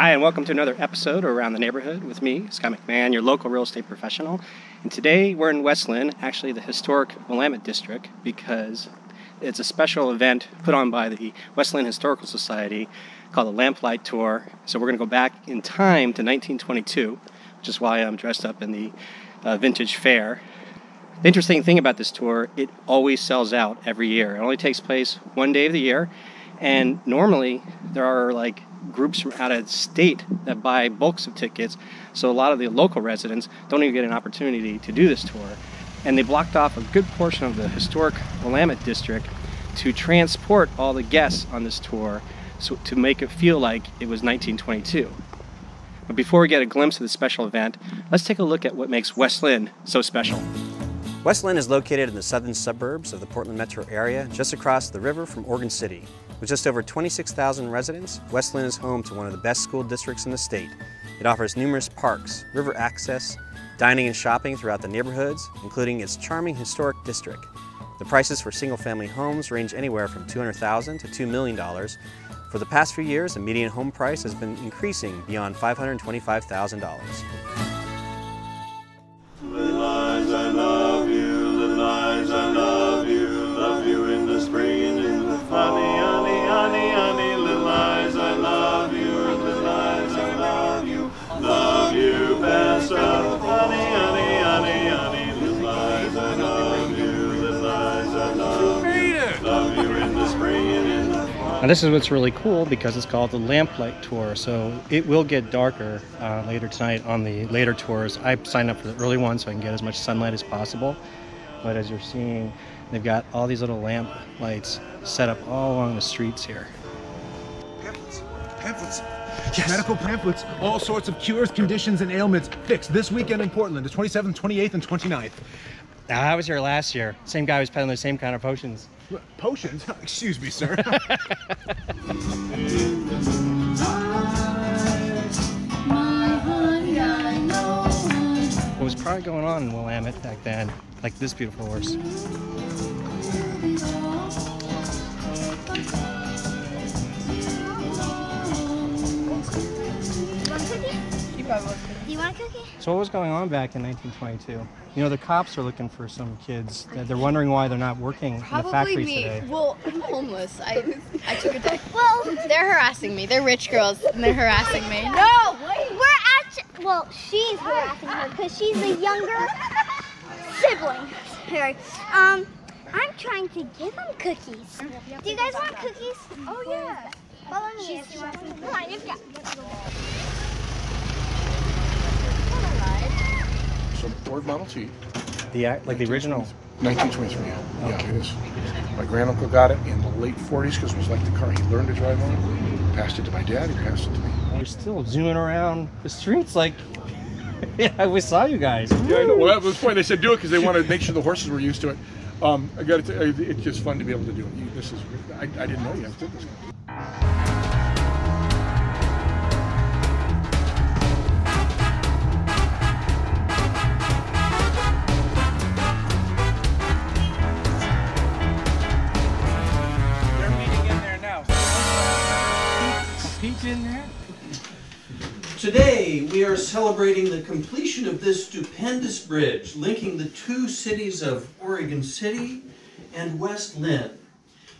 Hi, and welcome to another episode of Around the Neighborhood with me, Scott McMahon, your local real estate professional. And today we're in West Linn, actually the historic Willamette District, because it's a special event put on by the West Linn Historical Society called the Lamplight Tour. So we're going to go back in time to 1922, which is why I'm dressed up in the vintage fair. The interesting thing about this tour, it always sells out every year. It only takes place one day of the year, and normally there are like groups from out of state that buy bulks of tickets, so a lot of the local residents don't even get an opportunity to do this tour. And they blocked off a good portion of the historic Willamette District to transport all the guests on this tour, so to make it feel like it was 1922. But before we get a glimpse of the special event, let's take a look at what makes West Linn so special. West Linn is located in the southern suburbs of the Portland metro area, just across the river from Oregon City. With just over 26,000 residents, West Linn is home to one of the best school districts in the state. It offers numerous parks, river access, dining and shopping throughout the neighborhoods, including its charming historic district. The prices for single-family homes range anywhere from $200,000 to $2 million. For the past few years, the median home price has been increasing beyond $525,000. Now this is what's really cool, because it's called the Lamplight Tour, so it will get darker later tonight on the later tours. I signed up for the early one so I can get as much sunlight as possible, but as you're seeing, they've got all these little lamp lights set up all along the streets here. Pamphlets. Yes. Medical pamphlets, all sorts of cures, conditions, and ailments fixed this weekend in Portland, the 27th, 28th, and 29th. I was here last year. Same guy was peddling the same kind of potions. Potions? Excuse me, sir. What was probably going on in Willamette back then, like this beautiful horse. Do you want a cookie? So what was going on back in 1922? You know, the cops are looking for some kids. They're wondering why they're not working in the factories today. Well, I'm homeless. I took a day. Well, they're harassing me. They're rich girls, and they're harassing me. No! We're actually... Well, she's harassing her because she's a younger sibling. Sorry. I'm trying to give them cookies. Do you guys want cookies? Oh, yeah. Follow me if you want some. Come on, you've got... Ford Model T. Like the original? 1923, yeah. Okay. Yeah, it is. My granduncle got it in the late 40s because it was like the car he learned to drive on. Passed it to my dad, he passed it to me. You're still zooming around the streets like... Yeah, I always saw you guys. Yeah, I know. Well, that was the point. They said do it because they wanted to make sure the horses were used to it. I got to tell you, it's just fun to be able to do it. I didn't know you had to do this. In there. Today we are celebrating the completion of this stupendous bridge linking the two cities of Oregon City and West Linn,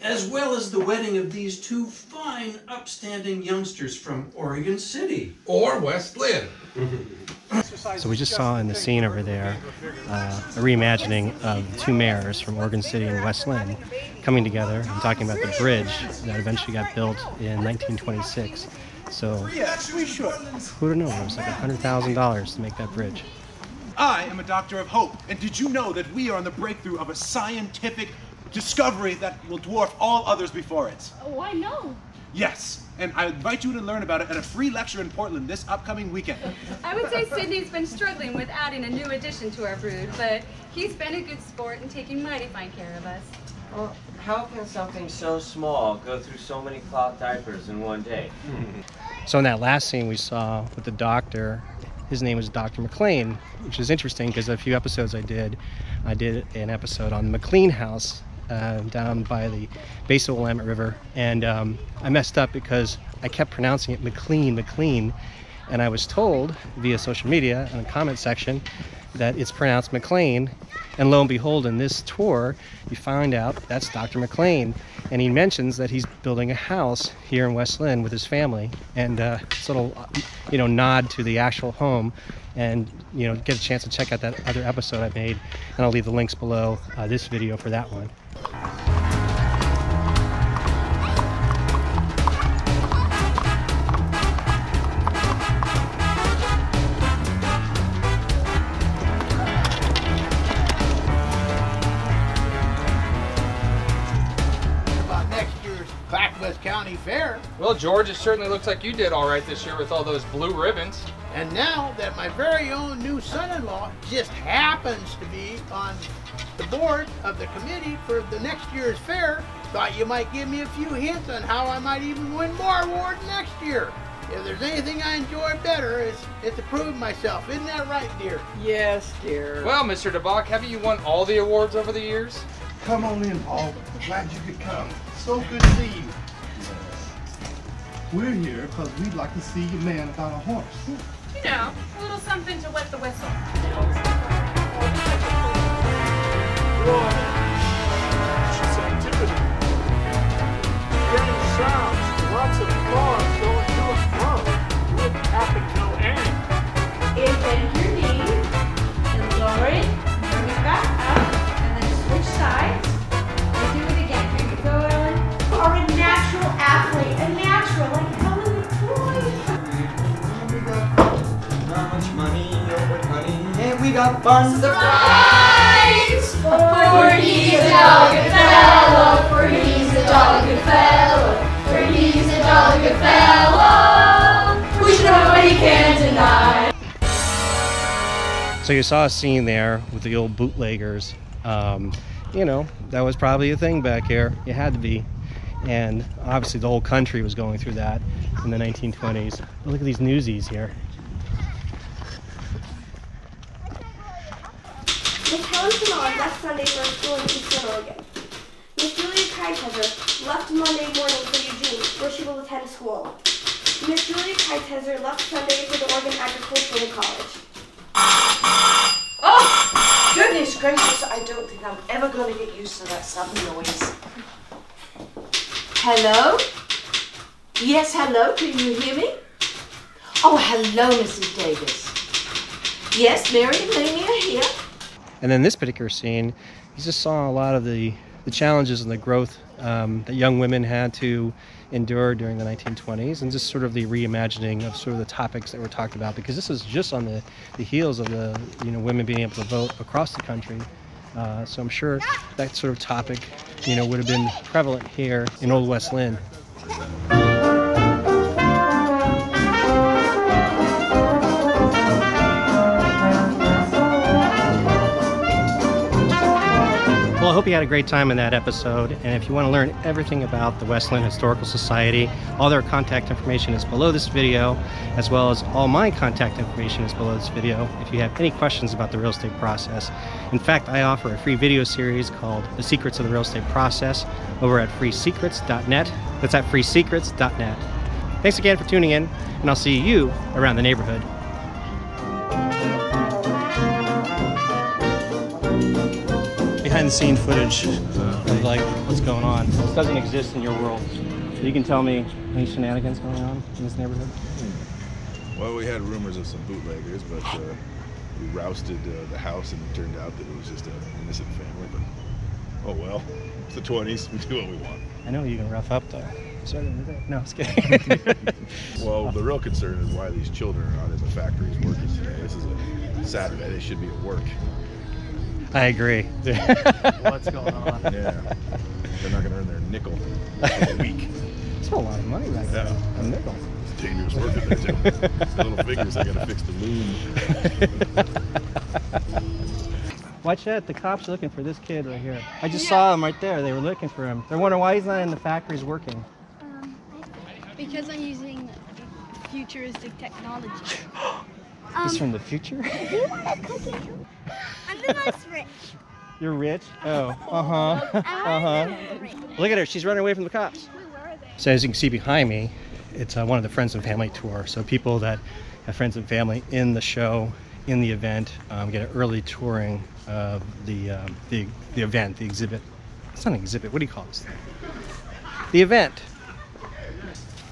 as well as the wedding of these two fine upstanding youngsters from Oregon City. Or West Linn. So we just saw in the scene over there a reimagining of two mayors from Oregon City and West Linn coming together and talking about the bridge that eventually got built in 1926. So who'd have known? It was like $100,000 to make that bridge. I am a doctor of hope, and did you know that we are on the breakthrough of a scientific discovery that will dwarf all others before it? Oh, I know. Yes, and I invite you to learn about it at a free lecture in Portland this upcoming weekend. I would say Sydney's been struggling with adding a new addition to our brood, but he's been a good sport and taking mighty fine care of us. Well, how can something so small go through so many cloth diapers in one day? So in that last scene we saw with the doctor, his name was Dr. McLean, which is interesting because a few episodes I did an episode on the McLean House down by the base of the Willamette River, and I messed up because I kept pronouncing it McLean, and I was told via social media in the comment section that it's pronounced McLean, and lo and behold, in this tour you find out that's Dr. McLean, and he mentions that he's building a house here in West Linn with his family, and it's a little, you know, nod to the actual home. And you know, get a chance to check out that other episode I made, and I'll leave the links below this video for that one. Fair. Well, George, it certainly looks like you did all right this year with all those blue ribbons. And now that my very own new son-in-law just happens to be on the board of the committee for the next year's fair, thought you might give me a few hints on how I might even win more awards next year. If there's anything I enjoy better, it's to prove myself. Isn't that right, dear? Yes, dear. Well, Mr. DeBach, haven't you won all the awards over the years? Come on in, Paul. Glad you could come. So good to see you. We're here because we'd like to see your man about a horse. You know, a little something to wet the whistle. Lots of applause going to and fro. With capital N. Invent your knees and lower it, bring it back up, and then switch sides. And do it again. Here you go, Ellen. You are a natural athlete. A natural. Like Helen McCoy. We got not much money, no money, and we got fun. Surprise! For he's a jolly good fellow, for he's a jolly good fellow, for he's a jolly good fellow. We should have what he can deny. So you saw a scene there with the old bootleggers. You know, that was probably a thing back here. It had to be. And obviously the whole country was going through that in the 1920s. But look at these newsies here. Miss Helen Fennell left Sunday for school in Eastern Oregon. Miss Julia Kreitheiser left Monday morning for Eugene, where she will attend school. Miss Julia Kreitheiser left Sunday for the Oregon Agricultural College. Oh, goodness gracious, I don't think I'm ever going to get used to that sudden noise. Hello? Yes, hello, can you hear me? Oh, hello, Mrs. Davis. Yes, Mary and Mamie are here. And then this particular scene, you just saw a lot of the challenges and the growth that young women had to endure during the 1920s, and just sort of the reimagining of sort of the topics that were talked about, because this is just on the heels of the, you know, women being able to vote across the country. So I'm sure that sort of topic, you know, would have been prevalent here in Old West Linn. Well, I hope you had a great time in that episode, and if you want to learn everything about the West Linn Historical Society, all their contact information is below this video, as well as all my contact information is below this video if you have any questions about the real estate process. In fact, I offer a free video series called The Secrets of the Real Estate Process over at freesecrets.net. That's at freesecrets.net. Thanks again for tuning in, and I'll see you around the neighborhood. Behind the scene footage of like what's going on. This doesn't exist in your world. So you can tell me any shenanigans going on in this neighborhood? Well, we had rumors of some bootleggers, but we rousted the house, and it turned out that it was just an innocent family, but oh well, it's the 20s, we do what we want. I know you can rough up though. Sorry, no, I'm just kidding. Well, the real concern is why these children are not in the factories working today. This is a Saturday, they should be at work. I agree. What's going on? Yeah, they're not going to earn their nickel a week. It's a lot of money right now. Yeah. A nickel. Dangerous work in there too. The little fingers, I gotta fix the loom. Watch that, the cops are looking for this kid right here. I just saw him right there, they were looking for him. They're wondering why he's not in the factories working. Because I'm using futuristic technology. This from the future? You want to cook it? I'm the most rich. You're rich? Oh, Look at her, she's running away from the cops. So as you can see behind me, it's one of the Friends and Family Tour. So people that have friends and family in the show, in the event, get an early touring of the event, the exhibit. It's not an exhibit, what do you call this thing? The event.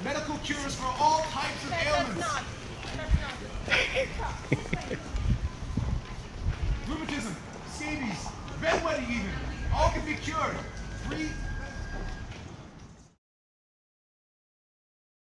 Medical cures for all types of ailments. Rheumatism, scabies, bedwetting even, all can be cured. Free